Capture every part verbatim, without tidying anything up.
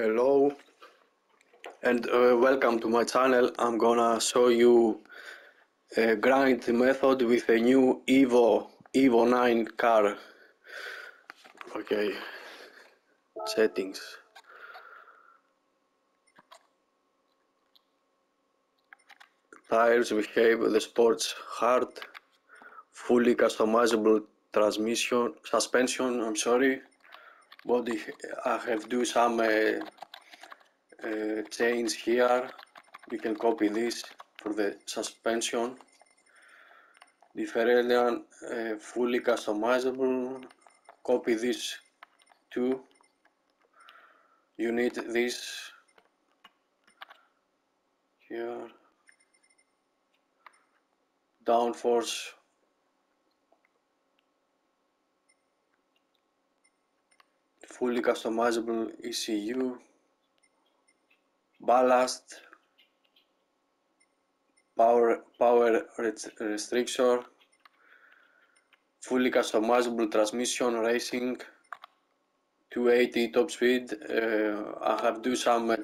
Hello and uh, welcome to my channel. I'm gonna show you a grind method with a new Evo nine car. Okay, settings. Tires, we have the sports hard, fully customizable transmission, suspension, I'm sorry. Body, I have do some uh, uh, change here. You can copy this for the suspension. Differential, uh, fully customizable. Copy this too. You need this here. Downforce. Fully customizable E C U, ballast, power power restrictor, fully customizable transmission, racing, two eighty top speed. Uh, I have do some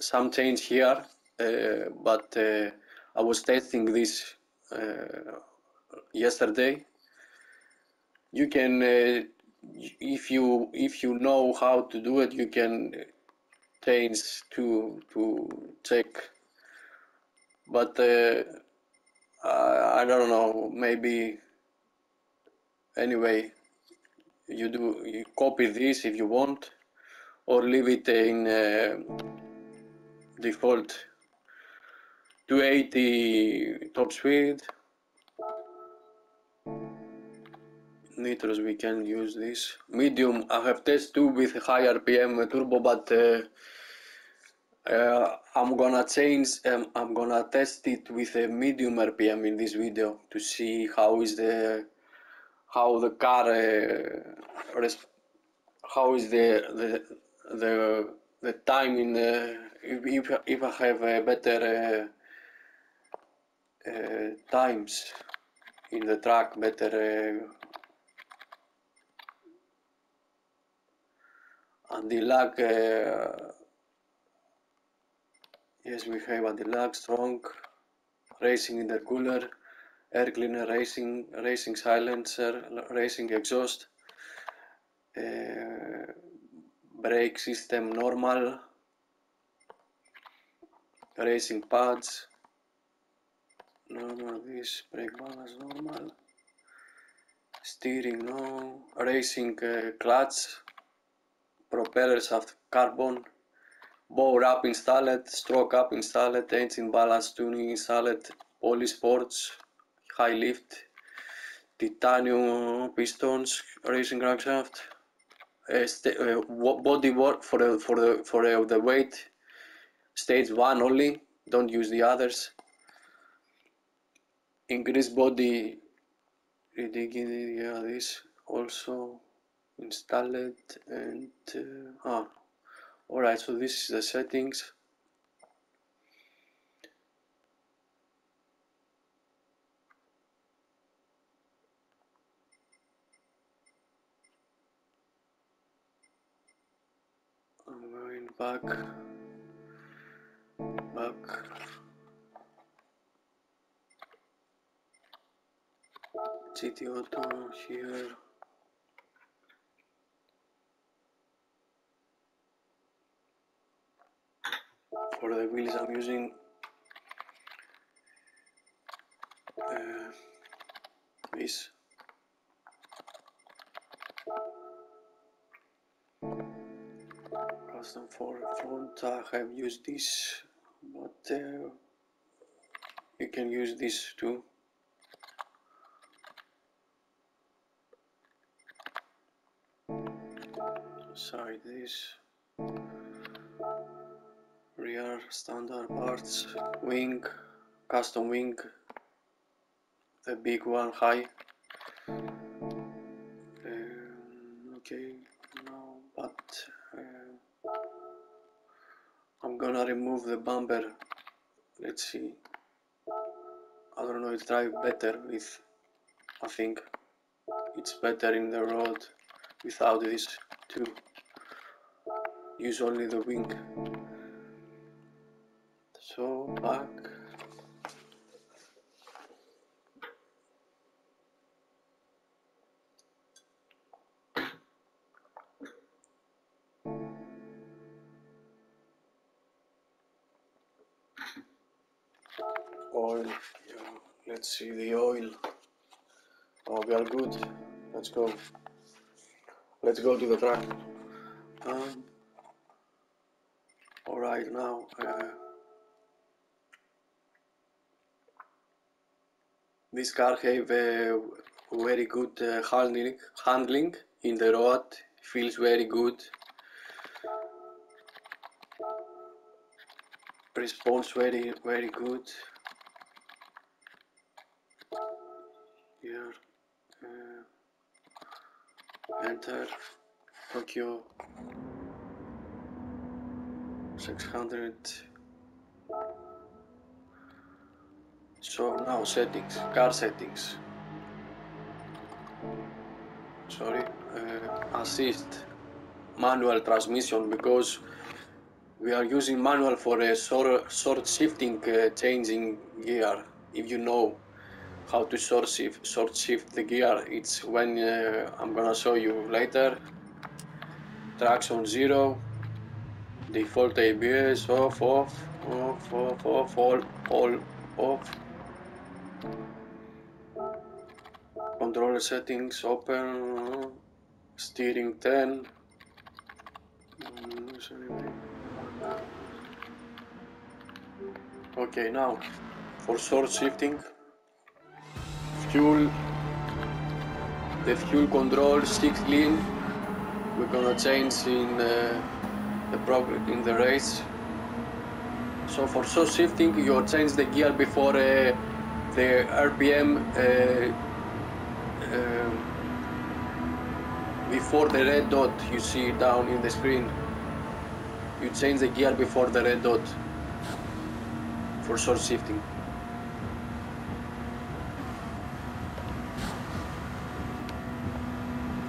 some change here, uh, but uh, I was testing this uh, yesterday. You can. Uh, if you if you know how to do it, you can change to to check, but uh, I, I don't know, maybe. Anyway, you do you copy this if you want, or leave it in uh, default. Two eighty top speed. Nitros, we can use this. Medium, I have tested too with high R P M turbo, but uh, uh, I'm gonna change, um, I'm gonna test it with a medium R P M in this video to see how is the how the car uh, how is the the the, the time in the, if, if I have a better uh, uh, times in the track, better. Uh, Anti-Lag, uh, yes, we have Anti-Lag, strong, racing intercooler, air cleaner, racing, racing silencer, racing exhaust, uh, brake system normal, racing pads, normal, this, brake balance normal, steering no, racing uh, clutch, propellers of carbon, bow wrap installed, stroke up installed, engine balance tuning installed, poly sports, high lift, titanium pistons, racing crankshaft, uh, uh, body work for the for the for the, the weight, stage one only. Don't use the others. Increase body. Yeah, this also. Install it and uh, ah, all right. So this is the settings. I'm going back, back. G T Auto here. For the wheels I'm using uh, this. Custom for front, I have used this, but uh, you can use this too. Side this. Rear standard parts, wing, custom wing, the big one high. Um, okay, now, but uh, I'm gonna remove the bumper. Let's see. I don't know. It drives better with. I think it's better in the road without this too. use only the wing. So back. Oil, yeah. Let's see the oil. Oh, we are good. Let's go. Let's go to the track. Um, all right now. Uh, This car have a very good uh, handling, handling in the road, feels very good, response very, very good. Here, uh, enter Tokyo six hundred. So now settings, car settings, sorry, uh, assist, manual transmission, because we are using manual for a short, short shifting, uh, changing gear. If you know how to short shift, short shift the gear, it's when uh, I'm gonna show you later. Traction zero, default A B S, off, off, off, off, off, all, all, off. Controller settings open, steering ten, okay. Now for short shifting, fuel, the fuel control six clean, we're gonna change in uh, the progress in the race. So for short shifting you change the gear before uh, the R P M, uh, uh, before the red dot you see down in the screen. You change the gear before the red dot for short shifting.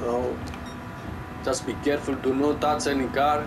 So just be careful, do not touch any car.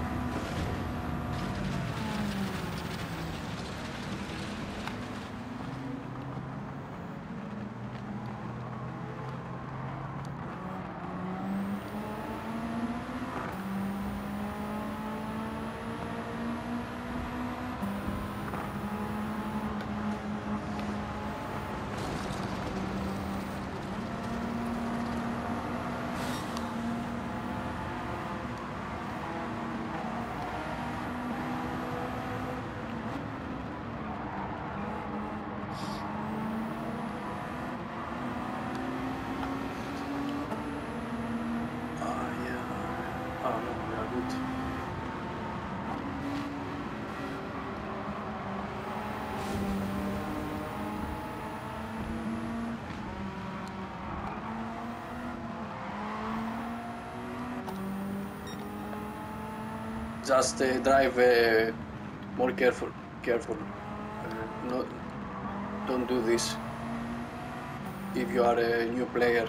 Just uh, drive uh, more careful, careful. Uh, no, don't do this if you are a new player,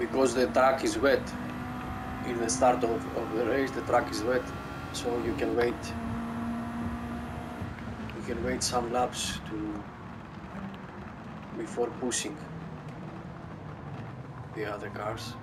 because the track is wet. In the start of, of the race, the track is wet, so you can wait. You can wait some laps to before pushing the other cars.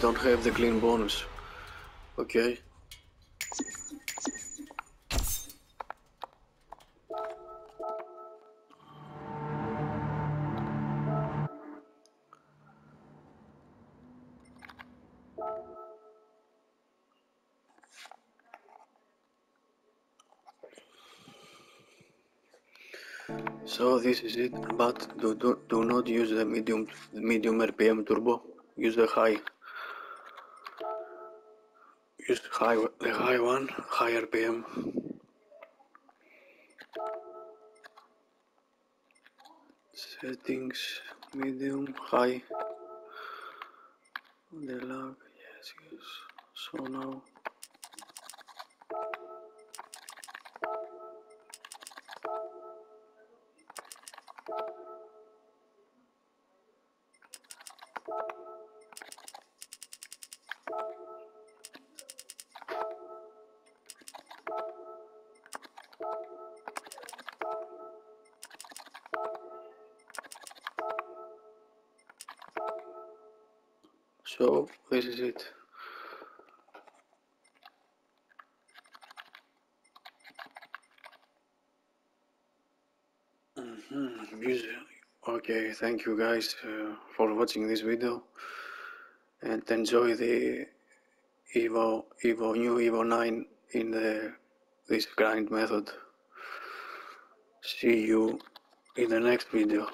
don't have the clean bonus. Okay. So this is it, but do, do, do not use the medium medium R P M turbo, use the high, use high, the high one, high R P M. Settings, medium, high, anti-lag, yes, yes, so now. So this is it. Mm-hmm. Okay, thank you guys uh, for watching this video and enjoy the Evo, Evo new Evo nine in the, this grind method. See you in the next video.